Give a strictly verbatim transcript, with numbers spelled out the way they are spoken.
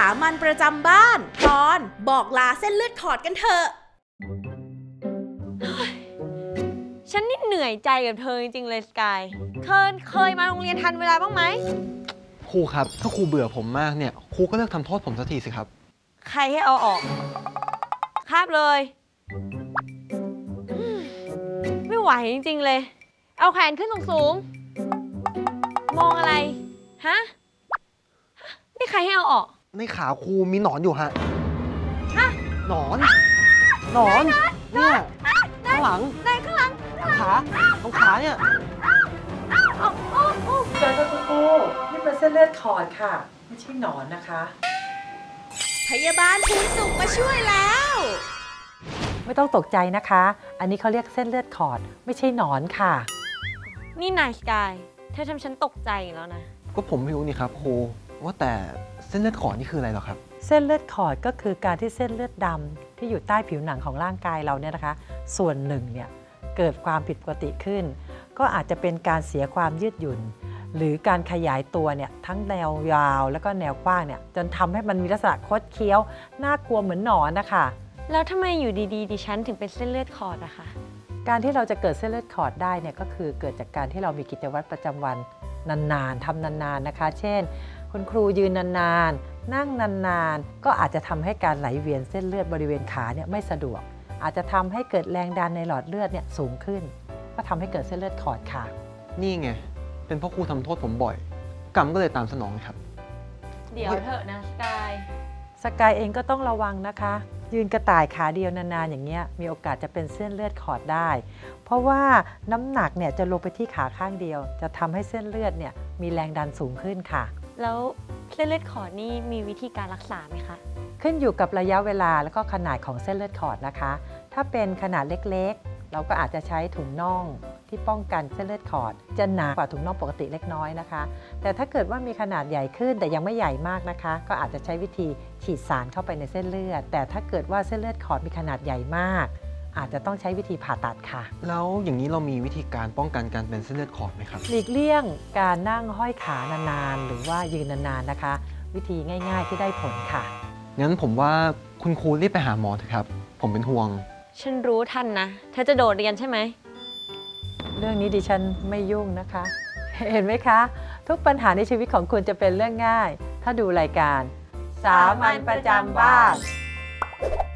ามัญประจำบ้านตอนบอกลาเส้นเลือดขอดกันเถอะฉันนี่เหนื่อยใจกับเธอจริงๆเลยสกายเธอเคยมาโรงเรียนทันเวลาบ้างไหมครูครับถ้าครูเบื่อผมมากเนี่ยครูก็เลิกทำโทษผมสักทีสิครับใครให้เอาออกคาบเลยไม่ไหวจริงๆเลยเอาแขนขึ้นสูงๆมองอะไรฮะนี่ใครให้เอาออกในขาครูมีหนอนอยู่ฮะฮะหนอนหนอนเนี่ยข้างหลังในข้างหลังขาตรงขาเนี่ยเกิดกับคุณครูนี่เป็นเส้นเลือดขอดค่ะไม่ใช่หนอนนะคะพยาบาลผู้สูงมาช่วยแล้วไม่ต้องตกใจนะคะอันนี้เขาเรียกเส้นเลือดขอดไม่ใช่หนอนค่ะนี่นายสกายเธอทำฉันตกใจแล้วนะก็ผมไม่รู้นี่ครับครูว่าแต่เส้นเลือดขอดนี่คืออะไรหรอครับเส้นเลือดขอดก็คือการที่เส้นเลือดดำที่อยู่ใต้ผิวหนังของร่างกายเราเนี่ยนะคะส่วนหนึ่งเนี่ยเกิดความผิดปกติขึ้นก็อาจจะเป็นการเสียความยืดหยุ่นหรือการขยายตัวเนี่ยทั้งแนวยาวแล้วก็แนวกว้างเนี่ยจนทำให้มันมีลักษณะคดเคี้ยวน่ากลัวเหมือนหนอนนะคะแล้วทำไมอยู่ดีๆดิฉันถึงเป็นเส้นเลือดขอดอะคะการที่เราจะเกิดเส้นเลือดขอดได้เนี่ยก็คือเกิดจากการที่เรามีกิจวัตรประจำวันนานๆทำนานๆนะคะเช่นคุณครูยืนนานๆนั่งนานๆก็อาจจะทำให้การไหลเวียนเส้นเลือดบริเวณขาเนี่ยไม่สะดวกอาจจะทำให้เกิดแรงดันในหลอดเลือดเนี่ยสูงขึ้นก็ทำให้เกิดเส้นเลือดขอดค่ะนี่ไงเป็นเพราะครูทำโทษผมบ่อยกรรมก็เลยตามสนองครับเดี๋ยวเถอะนะสกายสกายเองก็ต้องระวังนะคะยืนกระต่ายขาเดียวนานๆอย่างเงี้ยมีโอกาสจะเป็นเส้นเลือดขอดได้เพราะว่าน้ำหนักเนี่ยจะลงไปที่ขาข้างเดียวจะทำให้เส้นเลือดเนี่ยมีแรงดันสูงขึ้นค่ะแล้วเส้นเลือดขอดนี่มีวิธีการรักษาไหมคะขึ้นอยู่กับระยะเวลาแล้วก็ขนาดของเส้นเลือดขอดนะคะถ้าเป็นขนาดเล็กๆเราก็อาจจะใช้ถุงน่องที่ป้องกันเส้นเลือดขอดจะหนากว่าถุงน่องปกติเล็กน้อยนะคะแต่ถ้าเกิดว่ามีขนาดใหญ่ขึ้นแต่ยังไม่ใหญ่มากนะคะก็อาจจะใช้วิธีฉีดสารเข้าไปในเส้นเลือดแต่ถ้าเกิดว่าเส้นเลือดขอดมีขนาดใหญ่มากอาจจะต้องใช้วิธีผ่าตัดค่ะแล้วอย่างนี้เรามีวิธีการป้องกันการเป็นเส้นเลือดขอดไหมครับหลีกเลี่ยงการนั่งห้อยขานานๆหรือว่ายืนนานๆนะคะวิธีง่ายๆที่ได้ผลค่ะงั้นผมว่าคุณครูรีบไปหาหมอเถอะครับผมเป็นห่วงฉันรู้ทันนะเธอจะโดดเรียนใช่ไหมเรื่องนี้ดิฉันไม่ยุ่งนะคะเห็นไหมคะทุกปัญหาในชีวิตของคุณจะเป็นเรื่องง่ายถ้าดูรายการสามัญประจำบ้าน